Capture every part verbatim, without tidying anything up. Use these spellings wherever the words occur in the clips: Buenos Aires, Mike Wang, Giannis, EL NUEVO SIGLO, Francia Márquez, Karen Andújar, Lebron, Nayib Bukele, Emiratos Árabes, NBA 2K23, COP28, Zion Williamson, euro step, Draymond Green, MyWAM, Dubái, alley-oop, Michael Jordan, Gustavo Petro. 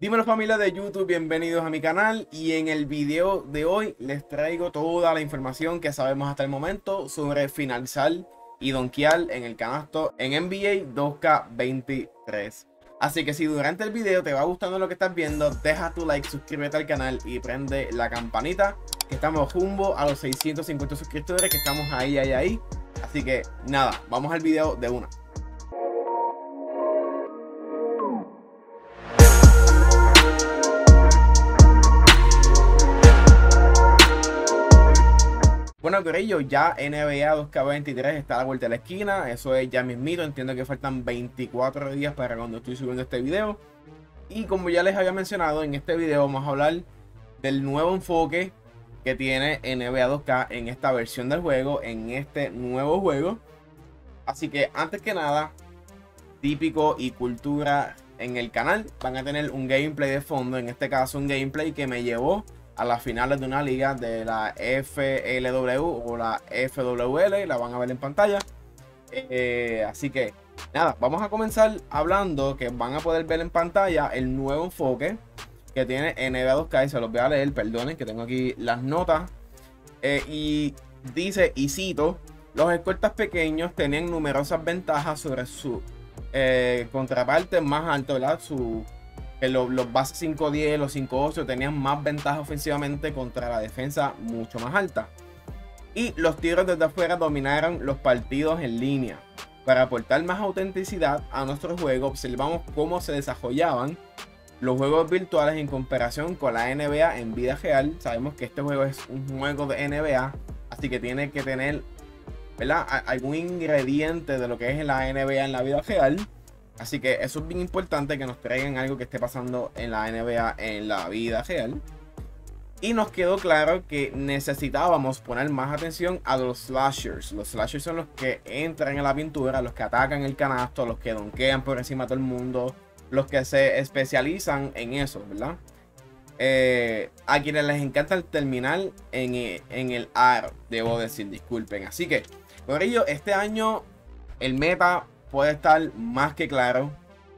Dímelo familia de YouTube, bienvenidos a mi canal y en el video de hoy les traigo toda la información que sabemos hasta el momento sobre finalizar y donkear en el canasto en N B A dos K veintitrés. Así que si durante el video te va gustando lo que estás viendo, deja tu like, suscríbete al canal y prende la campanita que estamos rumbo a los seiscientos cincuenta suscriptores, que estamos ahí, ahí, ahí. Así que nada, vamos al video de una. Bueno, Corillo, ya N B A dos K veintitrés está a la vuelta de la esquina. Eso es ya mismito. Entiendo que faltan veinticuatro días para cuando estoy subiendo este video. Y como ya les había mencionado, en este video vamos a hablar del nuevo enfoque que tiene N B A dos K en esta versión del juego, en este nuevo juego. Así que antes que nada, típico y cultura en el canal, van a tener un gameplay de fondo. En este caso, un gameplay que me llevó a las finales de una liga de la F L W o la F W L, la van a ver en pantalla. Eh, así que nada, vamos a comenzar hablando que van a poder ver en pantalla el nuevo enfoque que tiene N B A dos K, y se los voy a leer, perdonen que tengo aquí las notas. Eh, y dice, y cito: los escoltas pequeños tenían numerosas ventajas sobre su eh, contraparte más alto, ¿verdad? Su Los, los bases cinco diez, los cinco ocho tenían más ventaja ofensivamente contra la defensa mucho más alta. Y los tiros desde afuera dominaron los partidos en línea. Para aportar más autenticidad a nuestro juego, observamos cómo se desarrollaban los juegos virtuales en comparación con la N B A en vida real. Sabemos que este juego es un juego de N B A, así que tiene que tener, ¿verdad?, algún ingrediente de lo que es la N B A en la vida real. Así que eso es bien importante, que nos traigan algo que esté pasando en la N B A en la vida real. Y nos quedó claro que necesitábamos poner más atención a los slashers. Los slashers son los que entran en la pintura, los que atacan el canasto, los que donkean por encima de todo el mundo, los que se especializan en eso, ¿verdad? Eh, a quienes les encanta el terminal en, en el aro, debo decir, disculpen. Así que, por ello, este año el meta puede estar más que claro,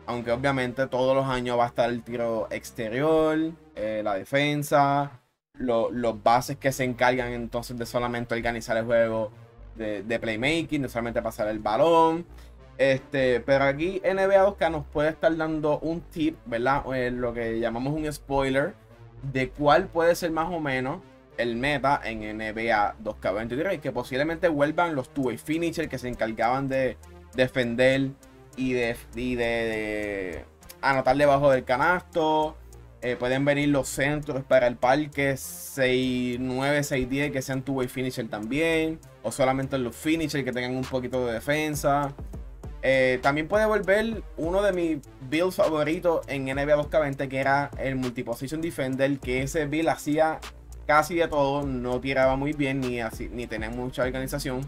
aunque obviamente todos los años va a estar el tiro exterior, eh, la defensa, lo, los bases que se encargan entonces de solamente organizar el juego de, de playmaking, de solamente pasar el balón. Este, pero aquí N B A dos K nos puede estar dando un tip, ¿verdad? Eh, lo que llamamos un spoiler de cuál puede ser más o menos el meta en N B A dos K veintitrés, que posiblemente vuelvan los two-way finishers que se encargaban de defender y de, y de, de anotar debajo del canasto. Eh, pueden venir los centros para el parque seis nueve, seis diez que sean two-way finisher también, o solamente los finishers que tengan un poquito de defensa. Eh, también puede volver uno de mis builds favoritos en N B A dos K veinte, que era el multiposition defender, que ese build hacía casi de todo, no tiraba muy bien ni, así, ni tenía mucha organización,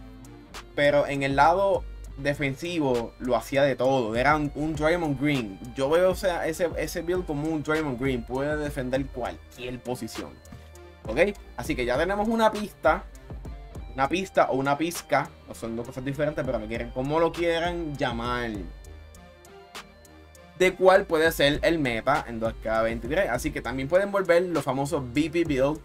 pero en el lado defensivo lo hacía de todo. Era un, un Draymond Green. Yo veo, o sea, ese, ese build como un Draymond Green. Puede defender cualquier posición. ¿Ok? Así que ya tenemos una pista. Una pista o una pizca. No son dos cosas diferentes, pero me quieren, como lo quieran llamar, de cuál puede ser el meta en dos K veintitrés. Así que también pueden volver los famosos B P build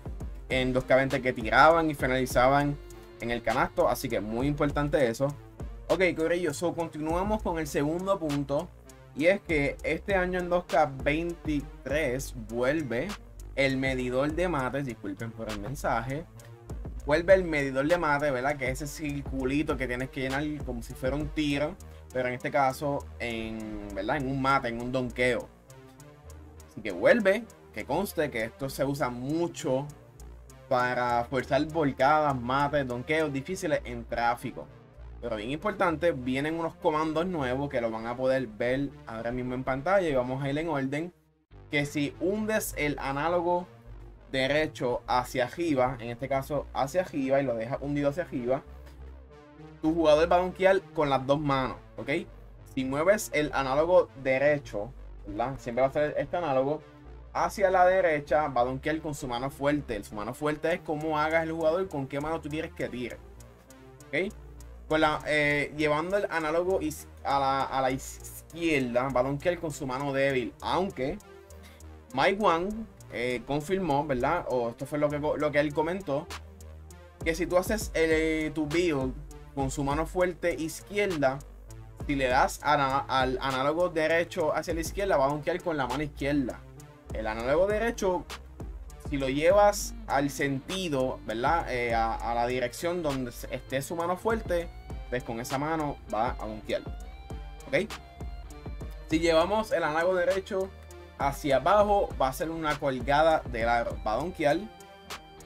en dos K veinte que tiraban y finalizaban en el canasto. Así que muy importante eso. Ok, Corillo, so continuamos con el segundo punto, y es que este año en dos K veintitrés vuelve el medidor de mates, disculpen por el mensaje, vuelve el medidor de mates, ¿verdad? Que es ese circulito que tienes que llenar como si fuera un tiro, pero en este caso en, ¿verdad?, en un mate, en un donkeo. Así que vuelve, que conste que esto se usa mucho para forzar volcadas, mates, donkeos difíciles en tráfico. Pero bien importante, vienen unos comandos nuevos que lo van a poder ver ahora mismo en pantalla, y vamos a ir en orden. Que si hundes el análogo derecho hacia arriba, en este caso hacia arriba, y lo dejas hundido hacia arriba, tu jugador va a donkear con las dos manos, ¿ok? Si mueves el análogo derecho, ¿verdad?, siempre va a ser este análogo, hacia la derecha va a donkear con su mano fuerte. Su mano fuerte es cómo hagas el jugador, con qué mano tú quieres que tire, ¿ok? Con la, eh, llevando el análogo a la, a la izquierda, va a donkear con su mano débil. Aunque Mike Wang eh, confirmó, ¿verdad? O esto fue lo que, lo que él comentó, que si tú haces el, tu build con su mano fuerte izquierda, si le das a, al análogo derecho hacia la izquierda, va a donkear con la mano izquierda. El análogo derecho, si lo llevas al sentido, ¿verdad? Eh, a, a la dirección donde esté su mano fuerte, pues con esa mano va a donkear. ¿Ok? Si llevamos el análogo derecho hacia abajo, va a ser una colgada del aro. Va a donkear,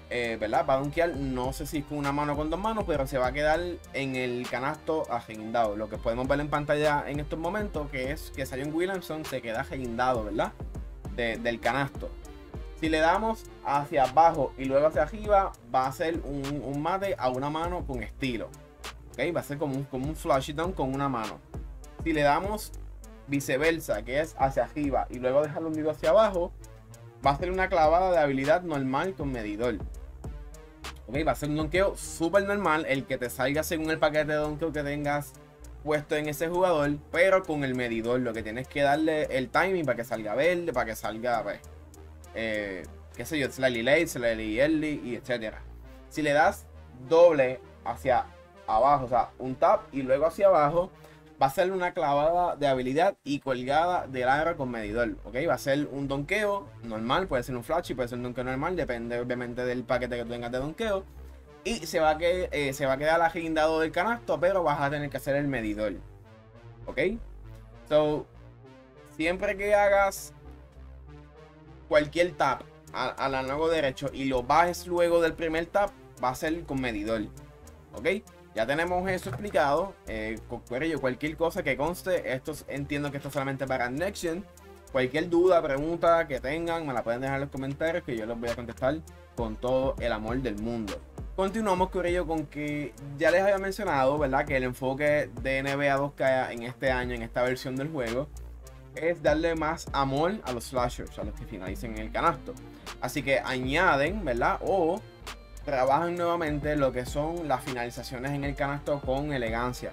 eh, ¿verdad? Va a donkear, no sé si con una mano o con dos manos, pero se va a quedar en el canasto agendado. Lo que podemos ver en pantalla en estos momentos, que es que Zion Williamson se queda agendado, ¿verdad? De, del canasto. Si le damos hacia abajo y luego hacia arriba, va a ser un, un mate a una mano con estilo. ¿Okay? Va a ser como un, como un flush down con una mano. Si le damos viceversa, que es hacia arriba y luego dejarlo hundido hacia abajo, va a ser una clavada de habilidad normal con medidor. Ok, va a ser un donkeo súper normal, el que te salga según el paquete de donkeo que tengas puesto en ese jugador, pero con el medidor. Lo que tienes que darle el timing para que salga verde, para que salga, pues, eh, qué sé yo, slightly late, slightly early, y etcétera. Si le das doble hacia abajo, o sea, un tap y luego hacia abajo, va a ser una clavada de habilidad y colgada del aro con medidor. ¿Ok? Va a ser un donkeo normal, puede ser un flash y puede ser un donkeo normal, depende obviamente del paquete que tengas de donkeo. Y se va a, que, eh, se va a quedar agendado del canasto, pero vas a tener que hacer el medidor. ¿Ok? So, siempre que hagas cualquier tap al análogo derecho y lo bajes luego del primer tap, va a ser con medidor. ¿Ok? Ya tenemos eso explicado. Eh, cualquier cosa que conste, esto entiendo que esto es solamente para Next Gen. Cualquier duda, pregunta que tengan, me la pueden dejar en los comentarios, que yo los voy a contestar con todo el amor del mundo. Continuamos, Corillo, con que ya les había mencionado, ¿verdad? Que el enfoque de N B A dos K en este año, en esta versión del juego, es darle más amor a los slashers, a los que finalicen en el canasto. Así que añaden, ¿verdad? O trabajan nuevamente lo que son las finalizaciones en el canasto con elegancia.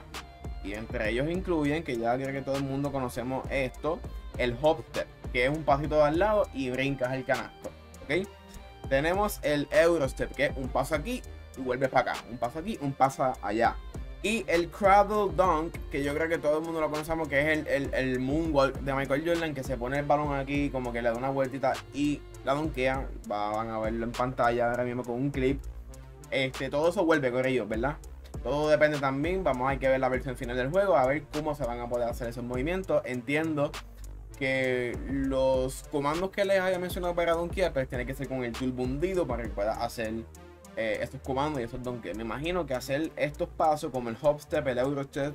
Y entre ellos incluyen, que ya creo que todo el mundo conocemos esto, el hop step, que es un pasito de al lado y brincas el canasto. ¿Ok? Tenemos el euro step, que es un paso aquí y vuelves para acá. Un paso aquí, un paso allá. Y el cradle dunk, que yo creo que todo el mundo lo conocemos, que es el, el, el moonwalk de Michael Jordan, que se pone el balón aquí, como que le da una vueltita y la donkea. Van a verlo en pantalla ahora mismo con un clip. Este, todo eso vuelve, corrido, ¿verdad? Todo depende también. Vamos, hay que ver la versión final del juego, a ver cómo se van a poder hacer esos movimientos. Entiendo que los comandos que les haya mencionado para donkear, pues tiene que ser con el turbo hundido para que pueda hacer Eh, estos comandos y estos donkeos. Me imagino que hacer estos pasos como el hop step, el euro step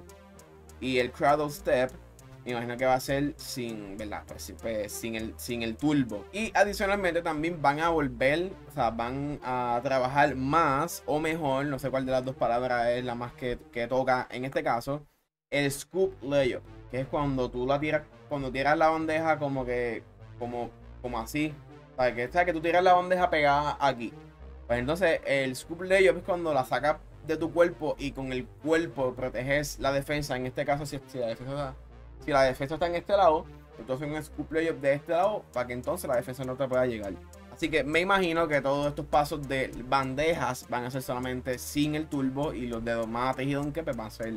y el cradle step, me imagino que va a ser sin, ¿verdad? Pues, pues, sin, el, sin el turbo. Y adicionalmente también van a volver, o sea, van a trabajar más o mejor, no sé cuál de las dos palabras es la más que, que toca en este caso, el scoop layup, que es cuando tú la tiras, cuando tiras la bandeja como que, como, como así, o sea, que, o sea, que tú tiras la bandeja pegada aquí. Pues entonces el scoop layup es cuando la sacas de tu cuerpo y con el cuerpo proteges la defensa. En este caso, si, si, la, defensa está, si la defensa está en este lado, entonces un scoop layup de este lado para que entonces la defensa no te pueda llegar. Así que me imagino que todos estos pasos de bandejas van a ser solamente sin el turbo, y los dedos más tejidos que van a ser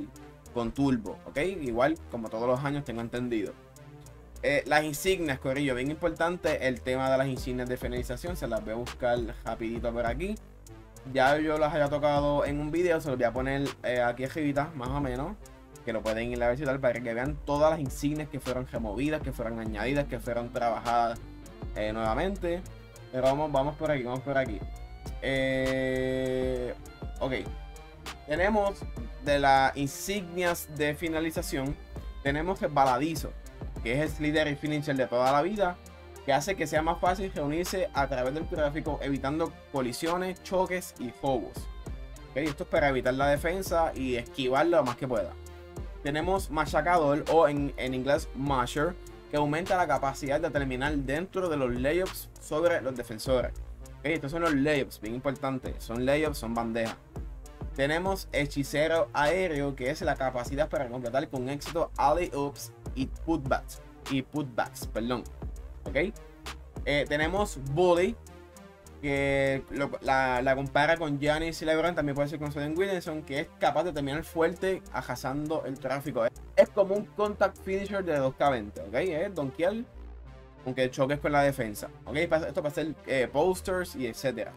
con turbo. ¿Ok? Igual como todos los años, tengo entendido. Eh, las insignias, Corillo, bien importante el tema de las insignias de finalización. Se las voy a buscar rapidito por aquí. Ya yo las haya tocado en un video, se los voy a poner eh, aquí arribita, más o menos, que lo pueden ir a visitar para que vean todas las insignias que fueron removidas, que fueron añadidas, que fueron trabajadas eh, nuevamente. Pero vamos, vamos por aquí, vamos por aquí. Eh, ok, tenemos de las insignias de finalización, tenemos el baladizo, que es el slider y finisher de toda la vida, que hace que sea más fácil reunirse a través del tráfico, evitando colisiones, choques y robos. ¿Okay? Esto es para evitar la defensa y esquivarlo lo más que pueda. Tenemos machacador, o en, en inglés masher, que aumenta la capacidad de terminar dentro de los layups sobre los defensores. ¿Okay? Estos son los layups, bien importante, son layups, son bandejas. Tenemos hechicero aéreo, que es la capacidad para completar con éxito alley-oops y putbacks, y putbacks, perdón, ¿ok? Eh, tenemos Bully, que lo, la, la compara con Giannis y Lebron. También puede ser con Zion Williamson, que es capaz de terminar fuerte ajazando el tráfico. Es, es como un contact finisher de dos K veinte, ¿ok? Es donkear, aunque choques con la defensa, ¿ok? Esto para hacer eh, posters y etcétera.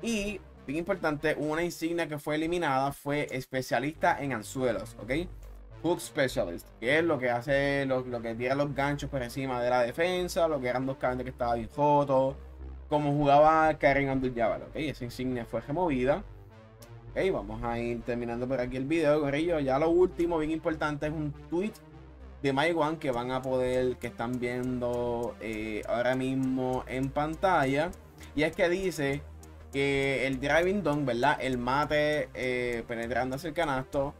Y, bien importante, una insignia que fue eliminada fue especialista en anzuelos, ¿ok? Hook Specialist, que es lo que hace, lo, lo que tira los ganchos por encima de la defensa, lo que eran dos K veinte que estaba bien joto, como jugaba Karen Andújar, ¿ok? Esa insignia fue removida. Ok, vamos a ir terminando por aquí el video, gorillo. Ya lo último, bien importante, es un tweet de MyWAM que van a poder, que están viendo eh, ahora mismo en pantalla. Y es que dice que el driving dunk, ¿verdad? El mate eh, penetrando hacia el canasto,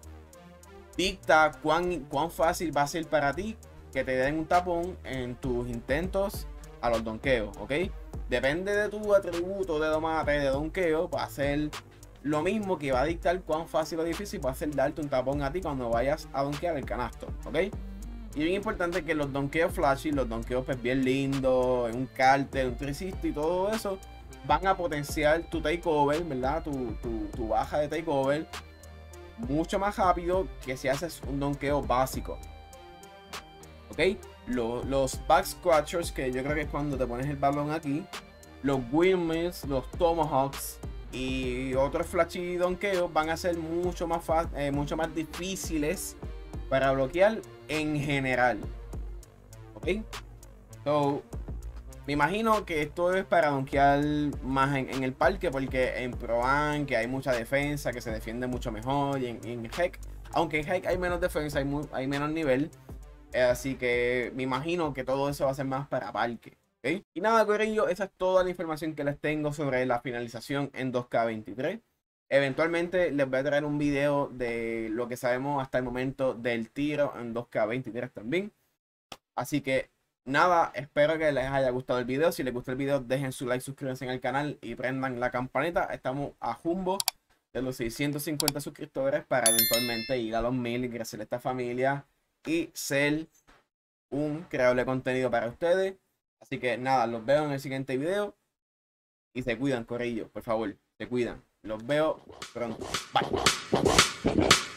dicta cuán, cuán fácil va a ser para ti que te den un tapón en tus intentos a los donkeos, ¿ok? Depende de tu atributo de domate, de donkeo, va a ser lo mismo que va a dictar cuán fácil o difícil va a ser darte un tapón a ti cuando vayas a donkear el canasto, ¿ok? Y bien importante que los donkeos flashy, los donkeos pues bien lindos, un cárter, un trescisto y todo eso, van a potenciar tu takeover, ¿verdad? Tu, tu, tu baja de takeover mucho más rápido que si haces un donkeo básico, ¿ok? Los, los back scratchers, que yo creo que es cuando te pones el balón aquí, los windmills, los tomahawks y otros flashy donkeos van a ser mucho más, eh, mucho más difíciles para bloquear en general, ¿ok? So, me imagino que esto es para donkear más en, en el parque, porque en Pro-Am que hay mucha defensa, que se defiende mucho mejor, y en, en H E C, aunque en H E C hay menos defensa, hay, muy, hay menos nivel, así que me imagino que todo eso va a ser más para parque, ¿okay? Y nada, corillo, esa es toda la información que les tengo sobre la finalización en dos K veintitrés. Eventualmente les voy a traer un video de lo que sabemos hasta el momento del tiro en dos K veintitrés también, así que nada, espero que les haya gustado el video. Si les gustó el video, dejen su like, suscríbanse al canal y prendan la campanita. Estamos a jumbo de los seiscientos cincuenta suscriptores para eventualmente ir a los mil, ingresar a esta familia y ser un creador de contenido para ustedes. Así que nada, los veo en el siguiente video y se cuidan, corillo, por favor, se cuidan. Los veo pronto. Bye.